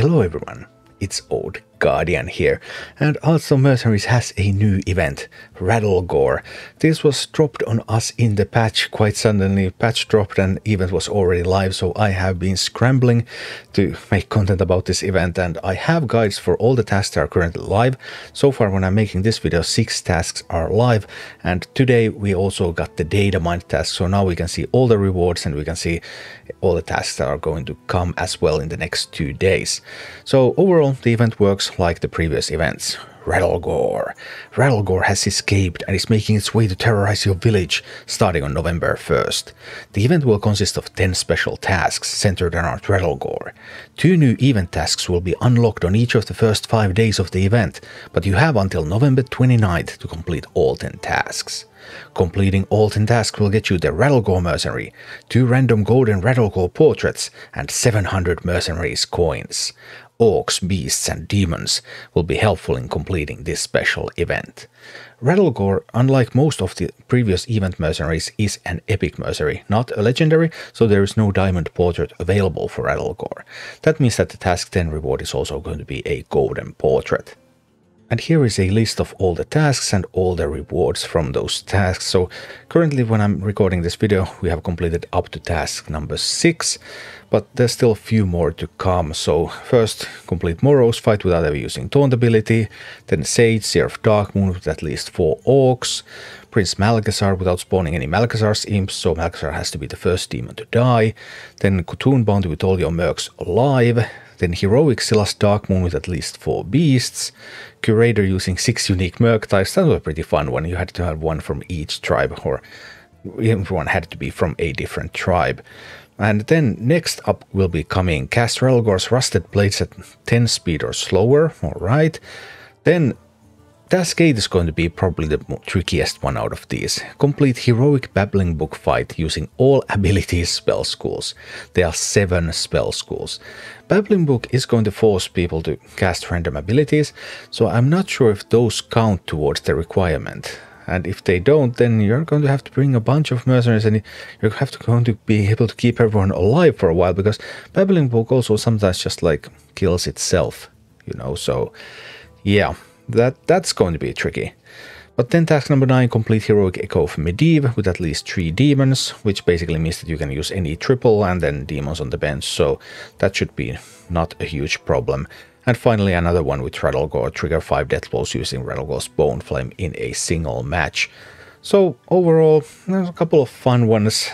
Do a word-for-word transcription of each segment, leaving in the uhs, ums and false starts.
Hello everyone, it's Old Guardian here, and also Mercenaries has a new event, Rattlegore. This was dropped on us in the patch quite suddenly. Patch dropped and event was already live, so I have been scrambling to make content about this event, and I have guides for all the tasks that are currently live. So far when I'm making this video, six tasks are live, and today we also got the data mine task, so now we can see all the rewards and we can see all the tasks that are going to come as well in the next two days. So overall the event works like the previous events. Rattlegore. Rattlegore has escaped and is making its way to terrorize your village starting on November first. The event will consist of ten special tasks centered around Rattlegore. Two new event tasks will be unlocked on each of the first five days of the event, but you have until November twenty-ninth to complete all ten tasks. Completing all ten tasks will get you the Rattlegore Mercenary, two random golden Rattlegore portraits, and seven hundred Mercenaries coins. Orcs, beasts and demons will be helpful in completing this special event. Rattlegore, unlike most of the previous event mercenaries, is an epic mercenary, not a legendary, so there is no diamond portrait available for Rattlegore. That means that the task ten reward is also going to be a golden portrait. And here is a list of all the tasks and all the rewards from those tasks. So currently when I'm recording this video, we have completed up to task number six, but there's still a few more to come. So first, complete Morrow's fight without ever using Taunt ability, then Sage, Seer of Darkmoon with at least four orcs, Prince Malchazar without spawning any Malchazar's imps, so Malchazar has to be the first demon to die, then Kutun bounty with all your mercs alive, then heroic Scylla's Darkmoon with at least four beasts, Curator using six unique merc types. That was a pretty fun one. You had to have one from each tribe, or everyone had to be from a different tribe. And then next up will be coming Castrelgor's Rusted Blades at ten speed or slower, alright. Then Task eight is going to be probably the trickiest one out of these. Complete heroic Babbling Book fight using all abilities spell schools. There are seven spell schools. Babbling Book is going to force people to cast random abilities, so I'm not sure if those count towards the requirement. And if they don't, then you're going to have to bring a bunch of mercenaries and you're have to going to be able to keep everyone alive for a while, because Babbling Book also sometimes just like kills itself, you know, so yeah. That, that's going to be tricky. But then task number nine, complete heroic Echo of Medivh with at least three demons, which basically means that you can use any triple and then demons on the bench, so that should be not a huge problem. And finally another one with Rattlegore, trigger five death blows using Rattlegore's Bone Flame in a single match. So overall, there's a couple of fun ones.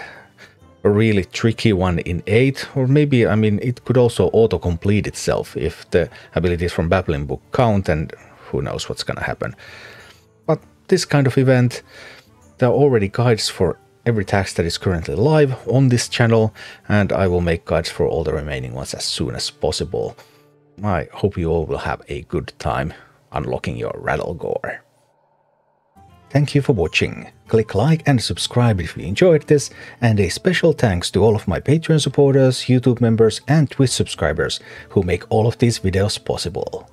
A really tricky one in eight, or maybe, I mean, it could also auto-complete itself if the abilities from Babbling Book count, and who knows what's gonna happen. But this kind of event, there are already guides for every task that is currently live on this channel, and I will make guides for all the remaining ones as soon as possible. I hope you all will have a good time unlocking your Rattlegore. Thank you for watching. Click like and subscribe if you enjoyed this, and a special thanks to all of my Patreon supporters, YouTube members and Twitch subscribers who make all of these videos possible.